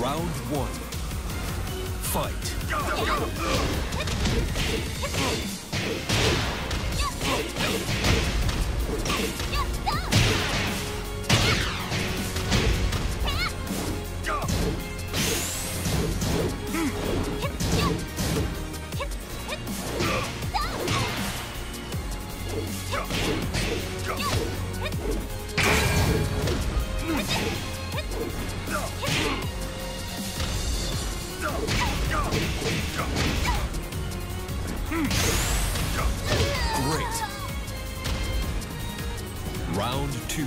Round 1. Round 2.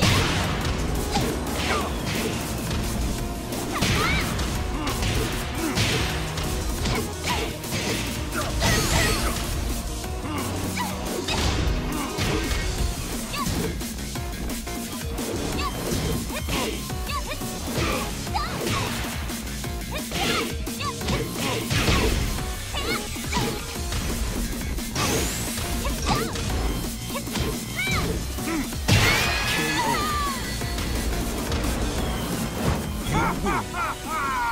Ha ha ha!